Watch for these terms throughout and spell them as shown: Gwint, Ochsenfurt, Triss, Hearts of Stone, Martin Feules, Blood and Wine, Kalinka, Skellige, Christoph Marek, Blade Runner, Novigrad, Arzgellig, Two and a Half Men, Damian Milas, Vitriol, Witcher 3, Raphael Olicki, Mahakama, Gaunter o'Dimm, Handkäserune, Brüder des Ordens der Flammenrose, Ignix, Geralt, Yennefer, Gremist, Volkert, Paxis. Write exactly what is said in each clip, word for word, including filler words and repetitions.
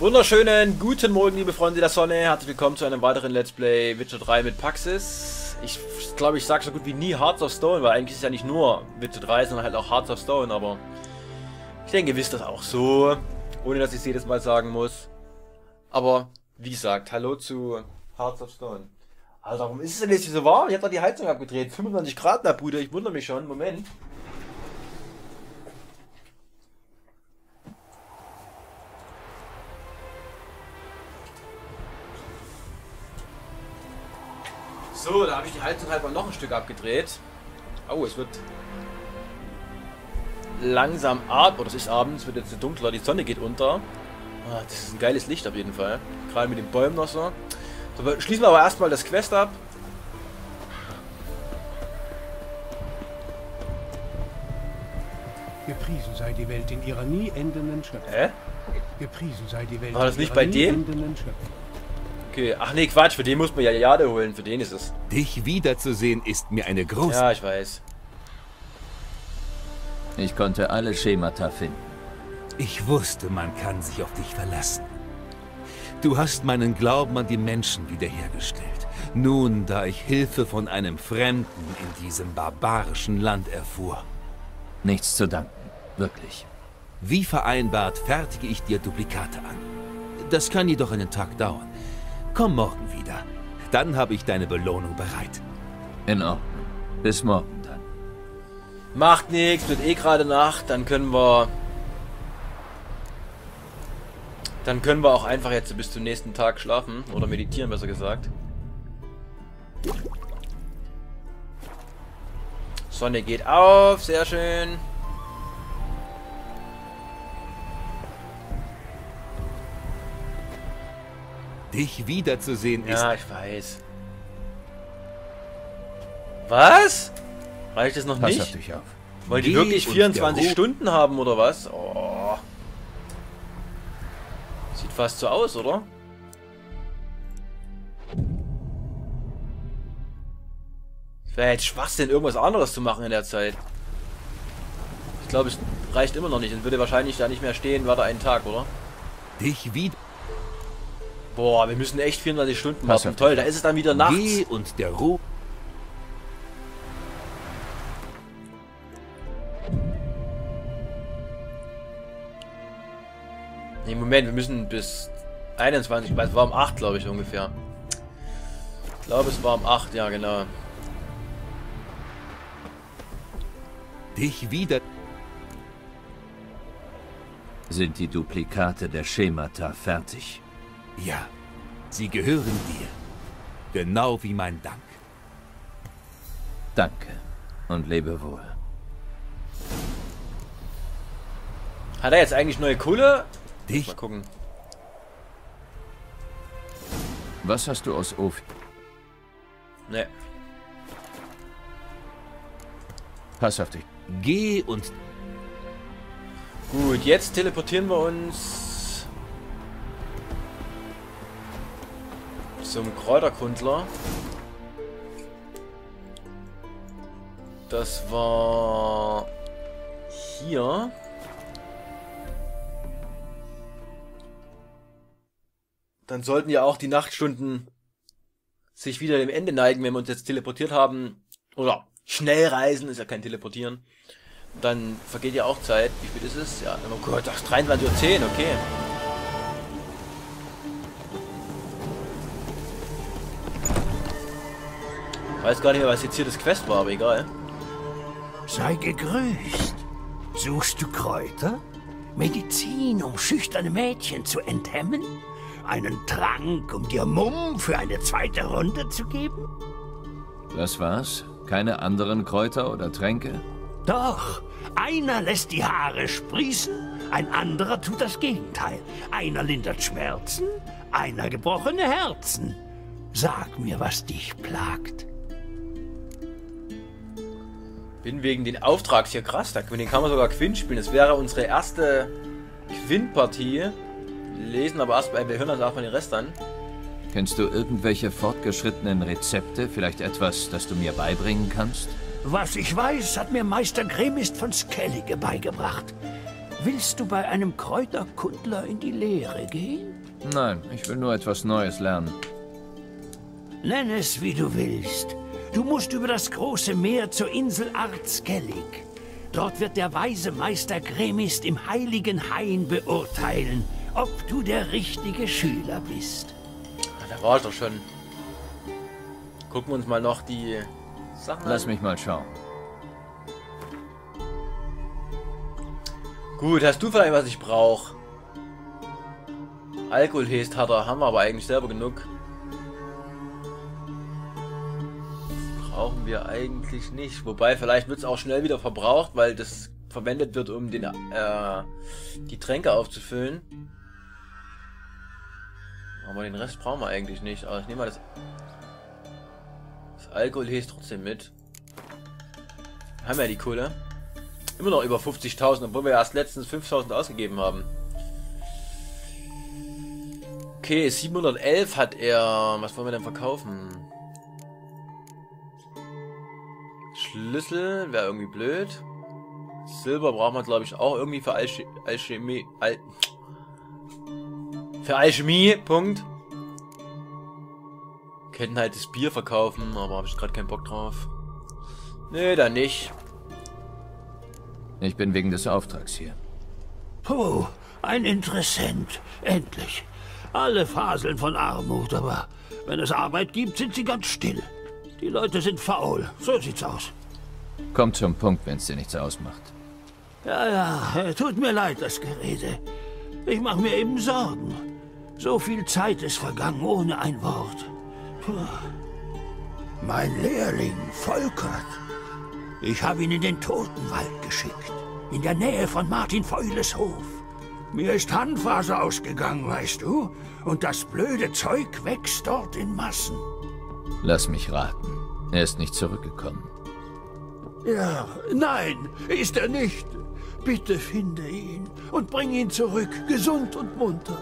Wunderschönen guten Morgen, liebe Freunde der Sonne. Herzlich willkommen zu einem weiteren Let's Play Witcher drei mit Paxis. Ich glaube, ich sage so gut wie nie Hearts of Stone, weil eigentlich ist ja nicht nur Witcher drei, sondern halt auch Hearts of Stone. Aber ich denke, ihr wisst das auch so, ohne dass ich es jedes Mal sagen muss. Aber wie gesagt, hallo zu Hearts of Stone. Also warum ist es denn jetzt so warm? Ich habe doch die Heizung abgedreht. fünfundzwanzig Grad, na Bruder, ich wundere mich schon. Moment. So, da habe ich die Heizung halt mal noch ein Stück abgedreht. Oh, es wird langsam abends, oder es ist abends, wird jetzt dunkler, die Sonne geht unter. Oh, das ist ein geiles Licht auf jeden Fall. Gerade mit den Bäumen noch so. So, schließen wir aber erstmal das Quest ab. Gepriesen sei die Welt in ihrer nie endenden Schöpfung. Hä? Gepriesen sei die Welt. War das nicht bei dem? Okay. Ach nee, Quatsch, für den muss man ja Jade holen, für den ist es. Dich wiederzusehen ist mir eine große... Ja, ich weiß. Ich konnte alle Schemata finden. Ich wusste, man kann sich auf dich verlassen. Du hast meinen Glauben an die Menschen wiederhergestellt. Nun, da ich Hilfe von einem Fremden in diesem barbarischen Land erfuhr. Nichts zu danken, wirklich. Wie vereinbart, fertige ich dir Duplikate an. Das kann jedoch einen Tag dauern. Komm morgen wieder. Dann habe ich deine Belohnung bereit. In Ordnung. Bis morgen dann. Macht nichts, wird eh gerade Nacht. Dann können wir... Dann können wir auch einfach jetzt bis zum nächsten Tag schlafen. Oder meditieren, besser gesagt. Sonne geht auf. Sehr schön. Dich wiederzusehen ist... Ja, ich weiß. Was? Reicht es noch nicht? Pass auf dich auf. Wollt ihr wirklich vierundzwanzig Stunden haben, oder was? Oh. Sieht fast so aus, oder? Wäre jetzt Schwachsinn, irgendwas anderes zu machen in der Zeit. Ich glaube, es reicht immer noch nicht. Dann würde wahrscheinlich da nicht mehr stehen, war da ein Tag, oder? Dich wieder... Boah, wir müssen echt vierundzwanzig Stunden machen. Toll, da ist es dann wieder nachts. Geh und der Ruhe. Nee, Moment, wir müssen bis einundzwanzig, weil es war um acht, glaube ich, ungefähr. Ich glaube, es war um acht, ja, genau. Dich wieder... Sind die Duplikate der Schemata fertig? Ja, sie gehören dir. Genau wie mein Dank. Danke und lebe wohl. Hat er jetzt eigentlich neue Kohle? Dich? Mal gucken. Was hast du aus Ofi? Nee. Pass auf dich. Geh und... Gut, jetzt teleportieren wir uns... zum Kräuterkundler. Das war hier. Dann sollten ja auch die Nachtstunden sich wieder dem Ende neigen, wenn wir uns jetzt teleportiert haben. Oder schnell reisen, ist ja kein Teleportieren. Dann vergeht ja auch Zeit. Wie spät ist es? Ja, oh Gott, dreiundzwanzig Uhr zehn, okay. Ich weiß gar nicht mehr, was jetzt hier das Quest war, aber egal. Sei gegrüßt. Suchst du Kräuter? Medizin, um schüchterne Mädchen zu enthemmen? Einen Trank, um dir Mumm für eine zweite Runde zu geben? Das war's? Keine anderen Kräuter oder Tränke? Doch. Einer lässt die Haare sprießen, ein anderer tut das Gegenteil. Einer lindert Schmerzen, einer gebrochene Herzen. Sag mir, was dich plagt. Bin wegen den Auftrags hier krass, da können wir sogar Gwint spielen. Das wäre unsere erste Gwint-Partie. Lesen aber erstmal, wir hören uns erstmal den Rest an. Kennst du irgendwelche fortgeschrittenen Rezepte? Vielleicht etwas, das du mir beibringen kannst? Was ich weiß, hat mir Meister Gremist von Skellige beigebracht. Willst du bei einem Kräuterkundler in die Lehre gehen? Nein, ich will nur etwas Neues lernen. Nenn es, wie du willst. Du musst über das große Meer zur Insel Arzgellig. Dort wird der weise Meister Gremist im heiligen Hain beurteilen, ob du der richtige Schüler bist. Da war ich doch schon. Gucken wir uns mal noch die Sachen an. Lass mich mal schauen. Gut, hast du vielleicht, was ich brauche? Alkoholhest hat er, haben wir aber eigentlich selber genug. Das brauchen wir eigentlich nicht. Wobei, vielleicht wird es auch schnell wieder verbraucht, weil das verwendet wird, um den, äh, die Tränke aufzufüllen. Aber den Rest brauchen wir eigentlich nicht. Aber ich nehme mal das, das Alkoholhest trotzdem mit. Wir haben ja die Kohle. Immer noch über fünfzigtausend, obwohl wir erst letztens fünftausend ausgegeben haben. Okay, siebenhundertelf hat er. Was wollen wir denn verkaufen? Schlüssel wäre irgendwie blöd. Silber brauchen wir, glaube ich, auch irgendwie für Alch Alchemie. Al für Alchemie, Punkt. Könnten halt das Bier verkaufen, aber habe ich gerade keinen Bock drauf. Nee, dann nicht. Ich bin wegen des Auftrags hier. Puh, ein Interessent. Endlich. Alle faseln von Armut, aber wenn es Arbeit gibt, sind sie ganz still. Die Leute sind faul. So sieht's aus. Kommt zum Punkt, wenn's dir nichts ausmacht. Ja, ja, tut mir leid, das Gerede. Ich mache mir eben Sorgen. So viel Zeit ist vergangen, ohne ein Wort. Puh. Mein Lehrling, Volkert. Ich habe ihn in den Totenwald geschickt, in der Nähe von Martin Feules Hof. Mir ist Handfaser ausgegangen, weißt du? Und das blöde Zeug wächst dort in Massen. Lass mich raten, er ist nicht zurückgekommen. Ja, nein, ist er nicht. Bitte finde ihn und bring ihn zurück, gesund und munter.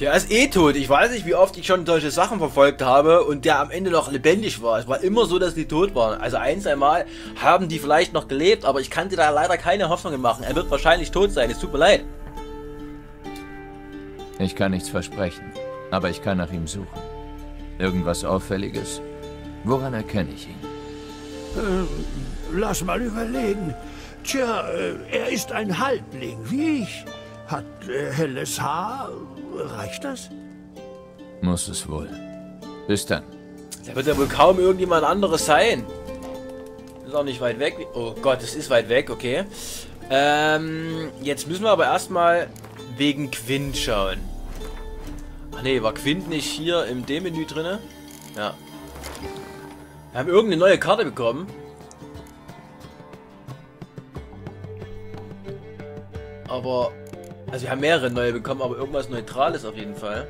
Der ist eh tot. Ich weiß nicht, wie oft ich schon solche Sachen verfolgt habe und der am Ende noch lebendig war. Es war immer so, dass die tot waren. Also eins einmal haben die vielleicht noch gelebt, aber ich kann dir da leider keine Hoffnungen machen. Er wird wahrscheinlich tot sein. Es tut mir leid. Ich kann nichts versprechen, aber ich kann nach ihm suchen. Irgendwas Auffälliges? Woran erkenne ich ihn? Äh, lass mal überlegen. Tja, er ist ein Halbling, wie ich. Hat äh, helles Haar... Reicht das? Muss es wohl. Bis dann. Da wird ja wohl kaum irgendjemand anderes sein. Ist auch nicht weit weg. Oh Gott, es ist weit weg, okay. Ähm, jetzt müssen wir aber erstmal wegen Gwint schauen. Ach nee, war Gwint nicht hier im D-Menü drin? Ja. Wir haben irgendeine neue Karte bekommen. Aber... Also wir haben mehrere neue bekommen, aber irgendwas Neutrales auf jeden Fall.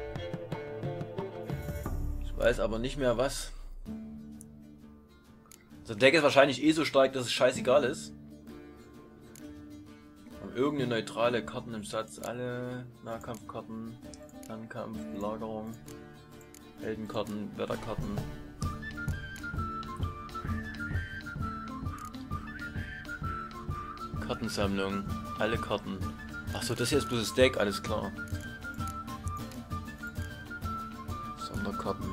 Ich weiß aber nicht mehr was. Unser Deck ist wahrscheinlich eh so stark, dass es scheißegal ist. Und irgendeine neutrale Karten im Satz. Alle Nahkampfkarten, Langkampf, Lagerung, Heldenkarten, Wetterkarten. Kartensammlung, alle Karten. Achso, das hier ist bloß das Deck, alles klar. Sonderkarten.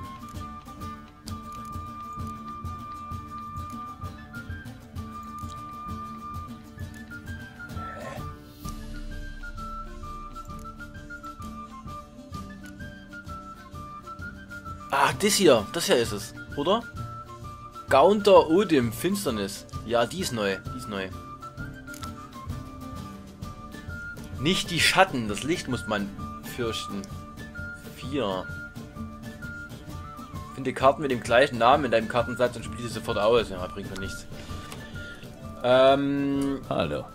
Ah, das hier, das hier ist es, oder? Gaunter o'Dimm, Finsternis. Ja, die ist neu, die ist neu. Nicht die Schatten, das Licht muss man fürchten. vier. Finde Karten mit dem gleichen Namen in deinem Kartensatz und spiele sie sofort aus. Ja, bringt mir nichts. Ähm. Hallo.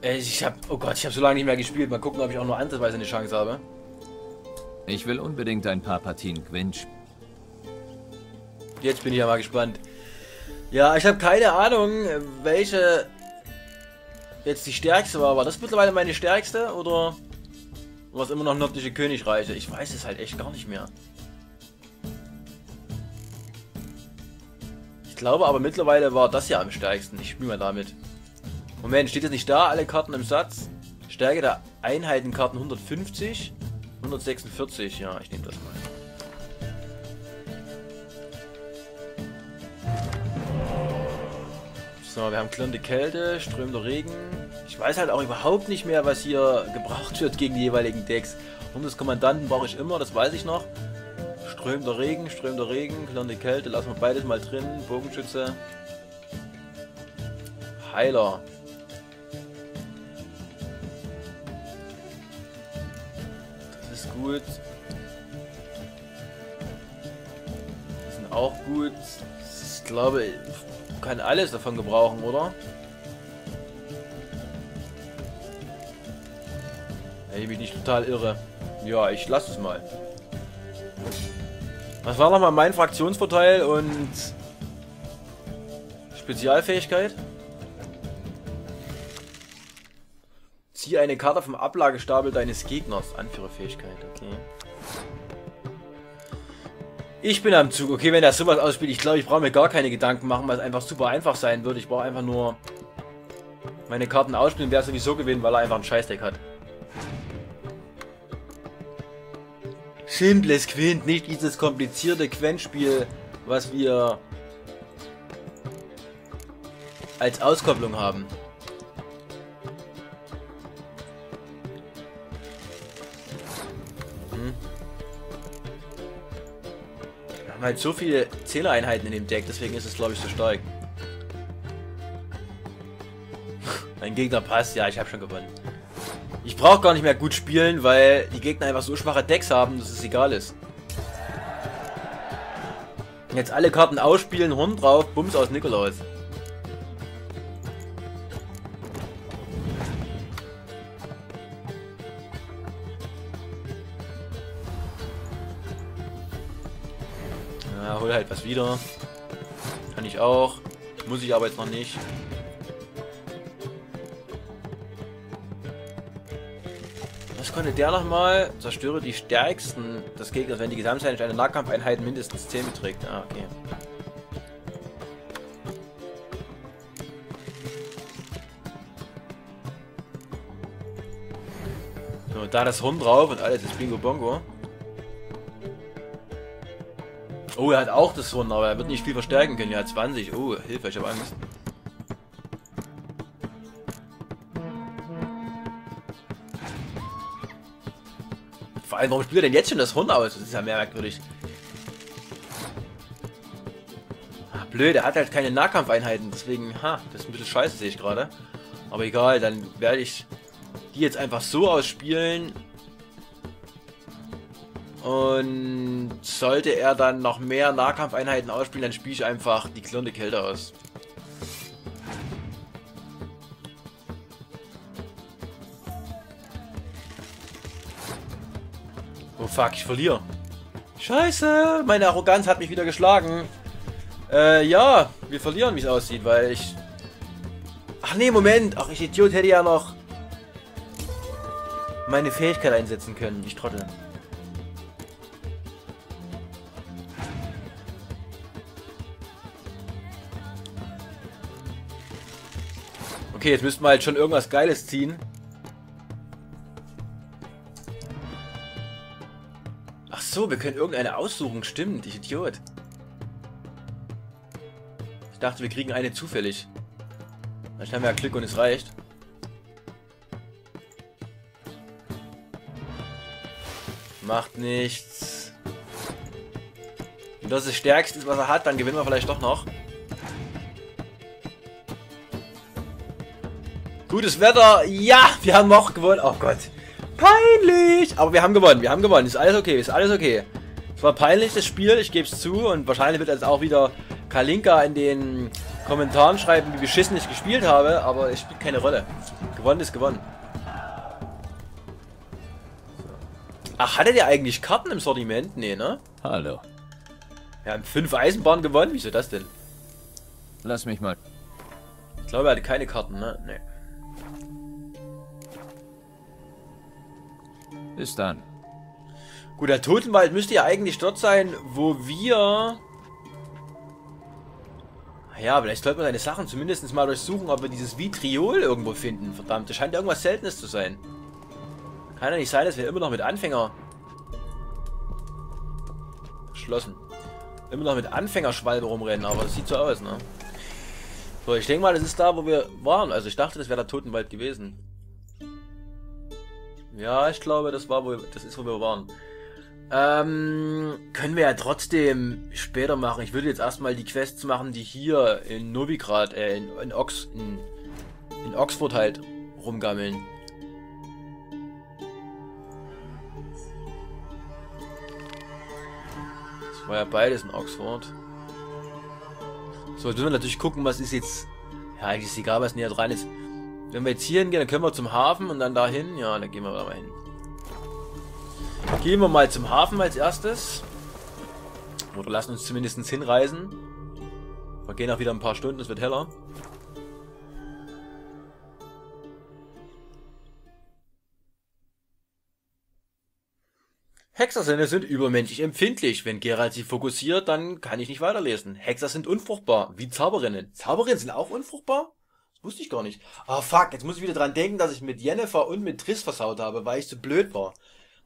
Ich hab. Oh Gott, ich habe so lange nicht mehr gespielt. Mal gucken, ob ich auch nur andersweise eine Chance habe. Ich will unbedingt ein paar Partien Gwint spielen. Jetzt bin ich ja mal gespannt. Ja, ich habe keine Ahnung, welche. Jetzt die stärkste war, war das mittlerweile meine stärkste oder war es immer noch nördliche Königreiche? Ich weiß es halt echt gar nicht mehr. Ich glaube aber mittlerweile war das ja am stärksten. Ich spiele mal damit. Moment, steht das nicht da? Alle Karten im Satz. Stärke der Einheitenkarten hundertfünfzig. hundertsechsundvierzig, ja, ich nehme das mal. So, wir haben klirrende Kälte, strömender Regen. Ich weiß halt auch überhaupt nicht mehr, was hier gebraucht wird gegen die jeweiligen Decks. Und des Kommandanten brauche ich immer, das weiß ich noch. Strömender Regen, strömender Regen, klirrende Kälte, lassen wir beides mal drin. Bogenschütze. Heiler. Das ist gut. Die sind auch gut. Ich glaube, ich kann alles davon gebrauchen, oder? Ich bin nicht total irre. Ja, ich lasse es mal. Was war nochmal mein Fraktionsvorteil und Spezialfähigkeit? Ziehe eine Karte vom Ablagestapel deines Gegners. Anführerfähigkeit, okay. Ich bin am Zug. Okay, wenn das sowas ausspielt, ich glaube, ich brauche mir gar keine Gedanken machen, weil es einfach super einfach sein wird. Ich brauche einfach nur meine Karten ausspielen, wer sowieso gewinnt, weil er einfach einen Scheißdeck hat. Simples Quint, nicht dieses komplizierte Quentspiel, was wir als Auskopplung haben. Hm. Wir haben halt so viele Zählereinheiten in dem Deck, deswegen ist es, glaube ich, so stark. Mein Gegner passt, ja, ich habe schon gewonnen. Ich brauche gar nicht mehr gut spielen, weil die Gegner einfach so schwache Decks haben, dass es egal ist. Jetzt alle Karten ausspielen, Horn drauf, Bums aus Nikolaus. Na, hol halt was wieder. Kann ich auch. Muss ich aber jetzt noch nicht. Konnte der nochmal, zerstöre die stärksten des Gegners, wenn die Gesamtheit einer Nahkampfeinheit mindestens zehn beträgt. Ah, okay. So, da das Hund drauf und alles ist Bingo Bongo. Oh, er hat auch das Hund, aber er wird nicht viel verstärken können. Er hat zwanzig. Oh, Hilfe, ich habe Angst. Warum spielt er denn jetzt schon das Horn aus? Das ist ja merkwürdig. Ach, blöd, er hat halt keine Nahkampfeinheiten, deswegen, ha, das ist ein bisschen scheiße, sehe ich gerade. Aber egal, dann werde ich die jetzt einfach so ausspielen. Und sollte er dann noch mehr Nahkampfeinheiten ausspielen, dann spiele ich einfach die klirrende Kälte aus. Oh fuck, ich verliere. Scheiße, meine Arroganz hat mich wieder geschlagen. Äh, ja, wir verlieren, wie es aussieht, weil ich... Ach nee, Moment. Ach, ich Idiot hätte ja noch meine Fähigkeit einsetzen können. Ich trottel. Okay, jetzt müssten wir halt schon irgendwas Geiles ziehen. So, wir können irgendeine aussuchen, stimmt, ich Idiot. Ich dachte, wir kriegen eine zufällig. Dann haben wir ja Glück und es reicht. Macht nichts. Wenn das das Stärkste ist, was er hat, dann gewinnen wir vielleicht doch noch. Gutes Wetter, ja, wir haben noch gewonnen, oh Gott. Peinlich! Aber wir haben gewonnen, wir haben gewonnen. Ist alles okay, ist alles okay. Es war peinlich, das Spiel, ich gebe es zu. Und wahrscheinlich wird jetzt auch wieder Kalinka in den Kommentaren schreiben, wie beschissen ich gespielt habe. Aber es spielt keine Rolle. Gewonnen ist gewonnen. Ach, hattet ihr eigentlich Karten im Sortiment? Nee, ne? Hallo. Wir haben fünf Eisenbahnen gewonnen? Wieso das denn? Lass mich mal. Ich glaube, er hatte keine Karten, ne? Nee. Bis dann. Gut, der Totenwald müsste ja eigentlich dort sein, wo wir... Ja, vielleicht sollte man seine Sachen zumindest mal durchsuchen, ob wir dieses Vitriol irgendwo finden. Verdammt, das scheint irgendwas Seltenes zu sein. Kann ja nicht sein, dass wir immer noch mit Anfänger... Geschlossen. Immer noch mit Anfängerschwalbe rumrennen, aber das sieht so aus, ne? So, ich denke mal, das ist da, wo wir waren. Also ich dachte, das wäre der Totenwald gewesen. Ja, ich glaube, das war, wo wir, das ist, wo wir waren. Ähm, können wir ja trotzdem später machen. Ich würde jetzt erstmal die Quests machen, die hier in Novigrad, äh, in, in, Ox, in, in Oxford halt rumgammeln. Das war ja beides in Oxford. So, jetzt müssen wir natürlich gucken, was ist jetzt... Ja, eigentlich ist egal, was näher dran ist. Wenn wir jetzt hier hingehen, dann können wir zum Hafen und dann dahin. Ja, dann gehen wir da mal hin. Gehen wir mal zum Hafen als erstes. Oder lassen uns zumindest hinreisen. Wir gehen auch wieder ein paar Stunden, es wird heller. Hexersinne sind übermenschlich empfindlich. Wenn Geralt sie fokussiert, dann kann ich nicht weiterlesen. Hexer sind unfruchtbar, wie Zauberinnen. Zauberinnen sind auch unfruchtbar? Wusste ich gar nicht. Ah, fuck, jetzt muss ich wieder dran denken, dass ich mit Yennefer und mit Triss versaut habe, weil ich so blöd war.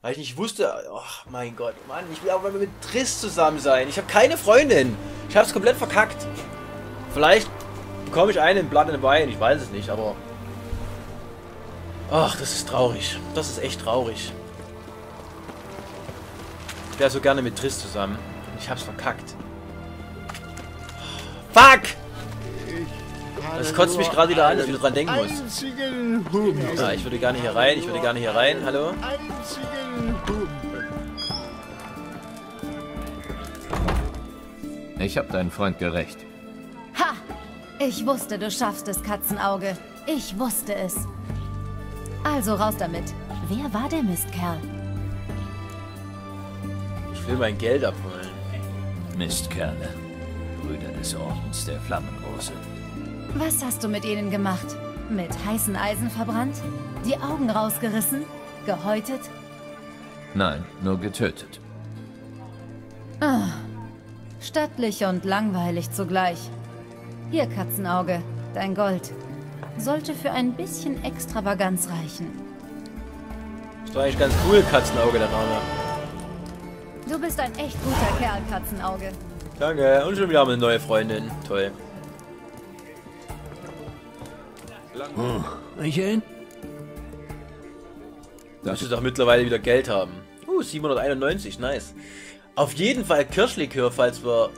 Weil ich nicht wusste... Ach, mein Gott, Mann, ich will aber mit Triss zusammen sein. Ich habe keine Freundin. Ich habe es komplett verkackt. Vielleicht bekomme ich einen in Blood and Wine, ich weiß es nicht, aber... Ach, das ist traurig. Das ist echt traurig. Ich wäre so gerne mit Triss zusammen. Ich habe es verkackt. Fuck! Das kotzt mich gerade wieder an, dass ich wieder dran denken muss. Ja, ich würde gerne hier rein, ich würde gerne hier rein, hallo? Ich hab deinen Freund gerecht. Ha! Ich wusste, du schaffst es, Katzenauge. Ich wusste es. Also raus damit. Wer war der Mistkerl? Ich will mein Geld abholen. Mistkerle. Brüder des Ordens der Flammenrose. Was hast du mit ihnen gemacht? Mit heißen Eisen verbrannt? Die Augen rausgerissen? Gehäutet? Nein, nur getötet. Ah, stattlich und langweilig zugleich. Hier, Katzenauge, dein Gold. Sollte für ein bisschen Extravaganz reichen. Das war eigentlich ganz cool, Katzenauge, der Name. Du bist ein echt guter Kerl, Katzenauge. Danke, und schon wieder haben wir eine neue Freundin. Toll. Hm, Michael? Das ist doch mittlerweile wieder Geld haben. Uh, siebenhunderteinundneunzig, nice. Auf jeden Fall Kirschlikör, falls wir...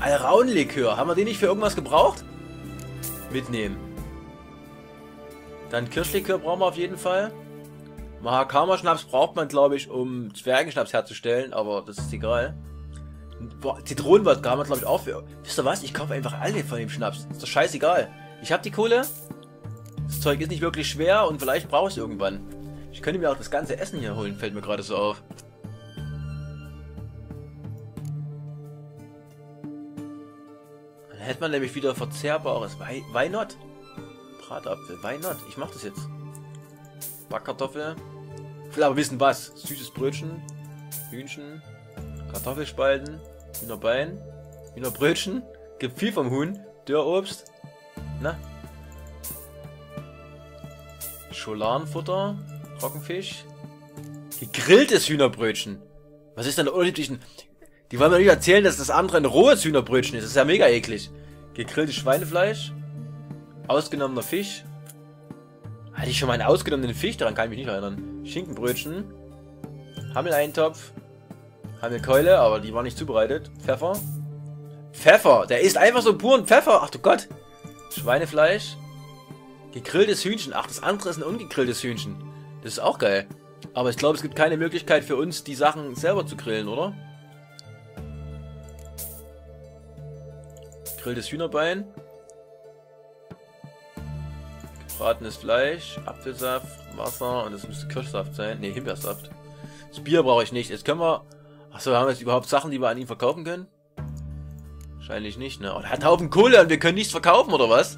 Alraunlikör, haben wir den nicht für irgendwas gebraucht? Mitnehmen. Dann Kirschlikör brauchen wir auf jeden Fall. Mahakama-Schnaps braucht man, glaube ich, um Zwergenschnaps herzustellen, aber das ist egal. Zitronenwodka haben wir, glaube ich, auch für... Wisst ihr was? Ich kaufe einfach alle von dem Schnaps. Ist doch scheißegal. Ich habe die Kohle. Das Zeug ist nicht wirklich schwer und vielleicht brauche ich es irgendwann. Ich könnte mir auch das ganze Essen hier holen, fällt mir gerade so auf. Dann hätte man nämlich wieder verzehrbares. Why, why not? Bratapfel, why not? Ich mache das jetzt. Backkartoffel. Ich will aber wissen was. Süßes Brötchen, Hühnchen, Kartoffelspalten, Hühnerbein, Hühnerbrötchen. Gibt viel vom Huhn, Dörrobst. Na? Scholarenfutter, Trockenfisch, gegrilltes Hühnerbrötchen. Was ist denn der Unterschied? Die wollen mir nicht erzählen, dass das andere ein rohes Hühnerbrötchen ist. Das ist ja mega eklig. Gegrilltes Schweinefleisch, ausgenommener Fisch. Hatte ich schon mal einen ausgenommenen Fisch? Daran kann ich mich nicht erinnern. Schinkenbrötchen, Hammeleintopf, Hammelkeule, aber die war nicht zubereitet. Pfeffer. Pfeffer, der isst einfach so puren Pfeffer. Ach du Gott. Schweinefleisch. Gegrilltes Hühnchen. Ach, das andere ist ein ungegrilltes Hühnchen. Das ist auch geil. Aber ich glaube, es gibt keine Möglichkeit für uns, die Sachen selber zu grillen, oder? Gegrilltes Hühnerbein. Gebratenes Fleisch. Apfelsaft. Wasser. Und das müsste Kirschsaft sein. Ne, Himbeersaft. Das Bier brauche ich nicht. Jetzt können wir... Achso, haben wir jetzt überhaupt Sachen, die wir an ihn verkaufen können? Wahrscheinlich nicht, ne? Oh, der hat einen Haufen Kohle und wir können nichts verkaufen, oder was?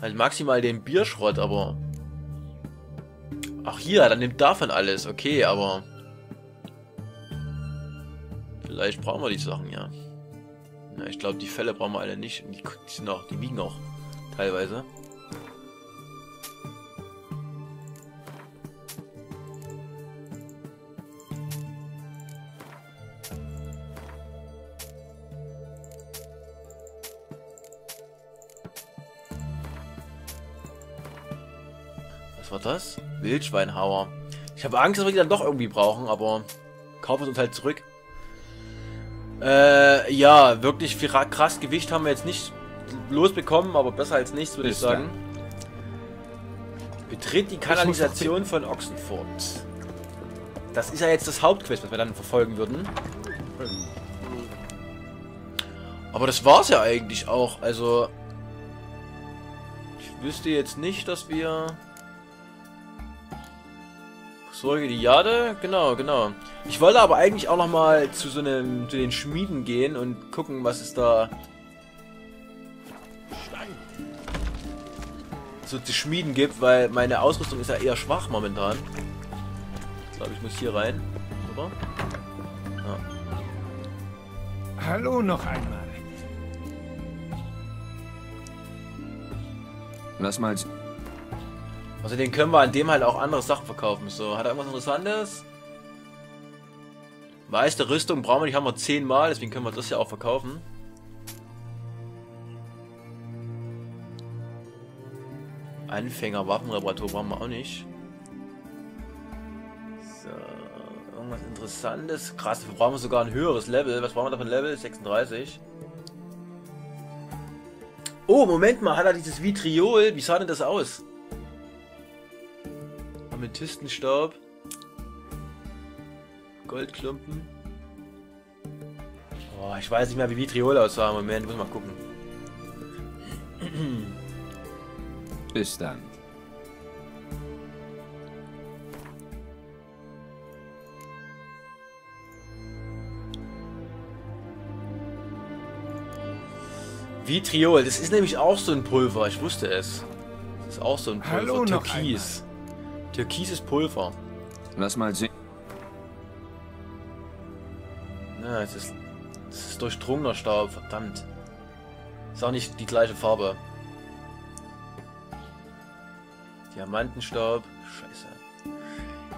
Halt maximal den Bierschrott, aber... Ach hier, dann nimmt davon alles. Okay, aber... Vielleicht brauchen wir die Sachen, ja. Ja, ich glaube, die Fälle brauchen wir alle nicht. Die, die sind auch, die wiegen auch teilweise. Was war das? Wildschweinhauer. Ich habe Angst, dass wir die dann doch irgendwie brauchen, aber kaufen es uns halt zurück. Äh, ja, wirklich viel krass Gewicht haben wir jetzt nicht losbekommen, aber besser als nichts, würde ich sagen. Betritt die Kanalisation von Ochsenfurt. Das ist ja jetzt das Hauptquest, was wir dann verfolgen würden. Aber das war's ja eigentlich auch, also... Ich wüsste jetzt nicht, dass wir... Sorge die Jade, genau, genau. Ich wollte aber eigentlich auch noch mal zu so einem, zu den Schmieden gehen und gucken, was ist da. Stein. So zu Schmieden gibt, weil meine Ausrüstung ist ja eher schwach momentan. Ich glaube, ich muss hier rein, oder? Ja. Hallo noch einmal. Lass mal. Also den können wir an dem halt auch andere Sachen verkaufen. So, hat er irgendwas Interessantes? Weiße Rüstung brauchen wir nicht, haben wir zehnmal, deswegen können wir das ja auch verkaufen. Anfängerwaffenreparatur brauchen wir auch nicht. So, irgendwas Interessantes. Krass, wir brauchen sogar ein höheres Level. Was brauchen wir da für ein Level? sechsunddreißig. Oh, Moment mal, hat er dieses Vitriol? Wie sah denn das aus? Amethystenstaub, Goldklumpen. Oh, ich weiß nicht mehr, wie Vitriol aussah. Moment, muss mal gucken. Bis dann. Vitriol, das ist nämlich auch so ein Pulver. Ich wusste es. Das ist auch so ein Pulver. Hallo, Türkis. Türkises Pulver. Lass mal sehen. Na, es ist, es ist durchdrungener Staub, verdammt. Ist auch nicht die gleiche Farbe. Diamantenstaub, scheiße.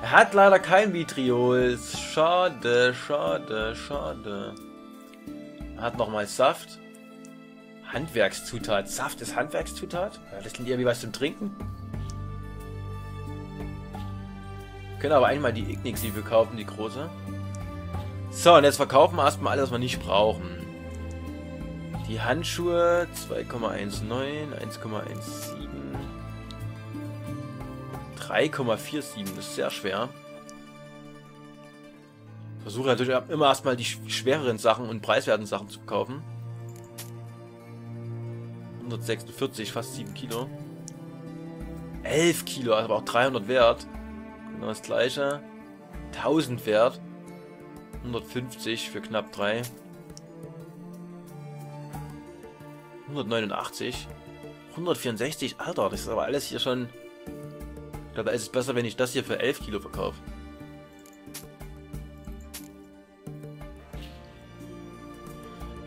Er hat leider kein Vitriol. Schade, schade, schade. Er hat nochmal Saft. Handwerkszutat. Saft ist Handwerkszutat? Ja, das klingt irgendwie was zum Trinken. Wir können aber einmal die Ignix, die wir kaufen, die große. So, und jetzt verkaufen wir erstmal alles, was wir nicht brauchen. Die Handschuhe zwei Komma neunzehn, eins Komma siebzehn, drei Komma siebenundvierzig, das ist sehr schwer. Ich versuche natürlich immer erstmal die schwereren Sachen und preiswerten Sachen zu kaufen. hundertsechsundvierzig, fast sieben Kilo. elf Kilo, aber auch dreihundert wert. Das gleiche. tausend wert. hundertfünfzig für knapp drei. hundertneunundachtzig. hundertvierundsechzig. Alter, das ist aber alles hier schon... Ich glaube, da ist es besser, wenn ich das hier für elf Kilo verkaufe.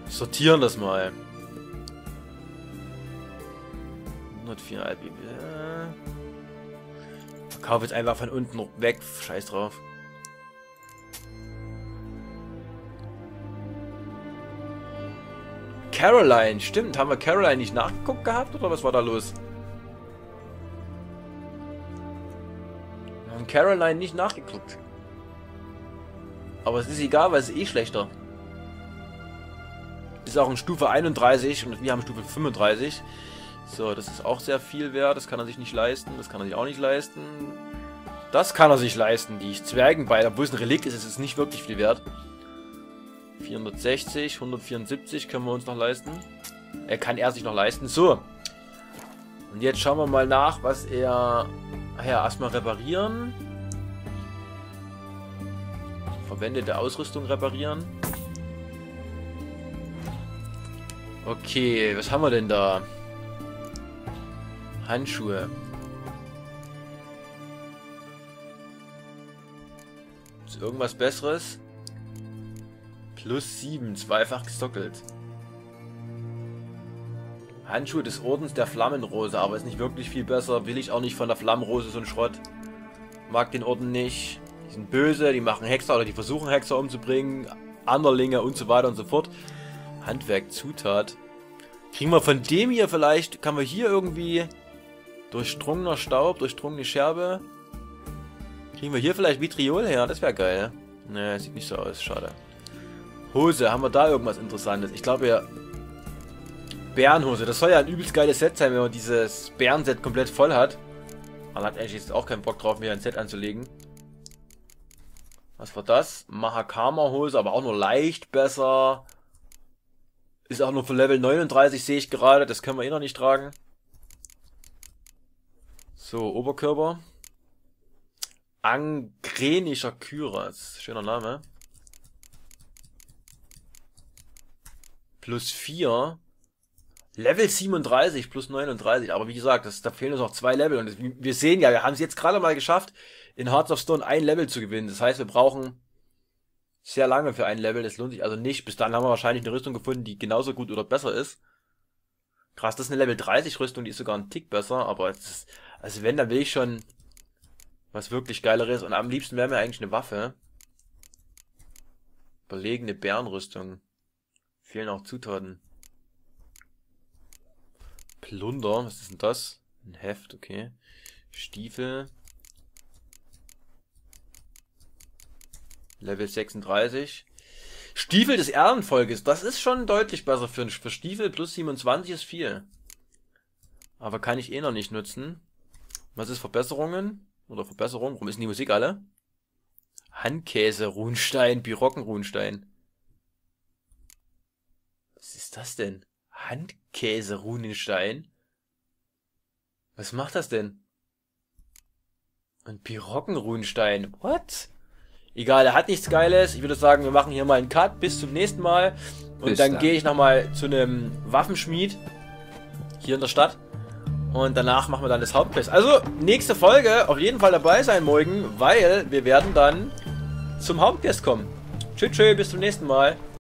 Wir sortieren das mal. hundertvier. Kaufe jetzt einfach von unten weg. Scheiß drauf. Caroline. Stimmt. Haben wir Caroline nicht nachgeguckt gehabt? Oder was war da los? Wir haben Caroline nicht nachgeguckt. Aber es ist egal, weil es ist eh schlechter. Ist auch in Stufe einunddreißig und wir haben Stufe fünfunddreißig. So, das ist auch sehr viel wert. Das kann er sich nicht leisten. Das kann er sich auch nicht leisten. Das kann er sich leisten. Die Zwergenbeil, obwohl es ein Relikt ist, ist es nicht wirklich viel wert. vierhundertsechzig, hundertvierundsiebzig können wir uns noch leisten. Er kann er sich noch leisten. So. Und jetzt schauen wir mal nach, was er... Ach ja, erstmal reparieren. Verwendete Ausrüstung reparieren. Okay, was haben wir denn da? Handschuhe. Ist irgendwas Besseres? Plus sieben, zweifach gestockelt. Handschuhe des Ordens der Flammenrose, aber ist nicht wirklich viel besser. Will ich auch nicht von der Flammenrose, so ein Schrott. Mag den Orden nicht. Die sind böse, die machen Hexer oder die versuchen Hexer umzubringen. Anderlinge und so weiter und so fort. Handwerk, Zutat. Kriegen wir von dem hier vielleicht, kann wir hier irgendwie durchdrungener Staub, durchdrungene Scherbe. Kriegen wir hier vielleicht Vitriol her? Das wäre geil. Ne, sieht nicht so aus, schade. Hose, haben wir da irgendwas Interessantes? Ich glaube ja, Bärenhose. Das soll ja ein übelst geiles Set sein, wenn man dieses Bären-Set komplett voll hat. Man hat eigentlich jetzt auch keinen Bock drauf, mir ein Set anzulegen. Was war das? Mahakama-Hose, aber auch nur leicht besser. Ist auch nur für Level neununddreißig, sehe ich gerade. Das können wir eh noch nicht tragen. So, Oberkörper. Angrenischer Kyras. Schöner Name. Plus vier. Level siebenunddreißig plus neununddreißig. Aber wie gesagt, das, da fehlen uns noch zwei Level. Und das, wir sehen ja, wir haben es jetzt gerade mal geschafft, in Hearts of Stone ein Level zu gewinnen. Das heißt, wir brauchen sehr lange für ein Level. Das lohnt sich also nicht. Bis dann haben wir wahrscheinlich eine Rüstung gefunden, die genauso gut oder besser ist. Krass, das ist eine Level dreißig Rüstung, die ist sogar ein Tick besser. Aber es ist, also wenn, dann will ich schon was wirklich Geileres. Und am liebsten wäre mir eigentlich eine Waffe. Überlegene Bärenrüstung. Fehlen auch Zutaten. Plunder, was ist denn das? Ein Heft, okay. Stiefel. Level sechsunddreißig. Stiefel des Erdenvolkes, das ist schon deutlich besser für, für Stiefel. Plus siebenundzwanzig ist viel. Aber kann ich eh noch nicht nutzen. Was ist Verbesserungen? Oder Verbesserung? Warum ist denn die Musik alle? Handkäse, Runstein, Birocken, Runstein. Was ist das denn? Handkäse, Runenstein? Was macht das denn? Und Pirocken, Runenstein. What? Egal, er hat nichts Geiles. Ich würde sagen, wir machen hier mal einen Cut. Bis zum nächsten Mal. Und bis dann, dann. gehe ich nochmal zu einem Waffenschmied. Hier in der Stadt. Und danach machen wir dann das Hauptquest. Also, nächste Folge auf jeden Fall dabei sein, morgen, weil wir werden dann zum Hauptquest kommen. Tschüss, tschüss, bis zum nächsten Mal.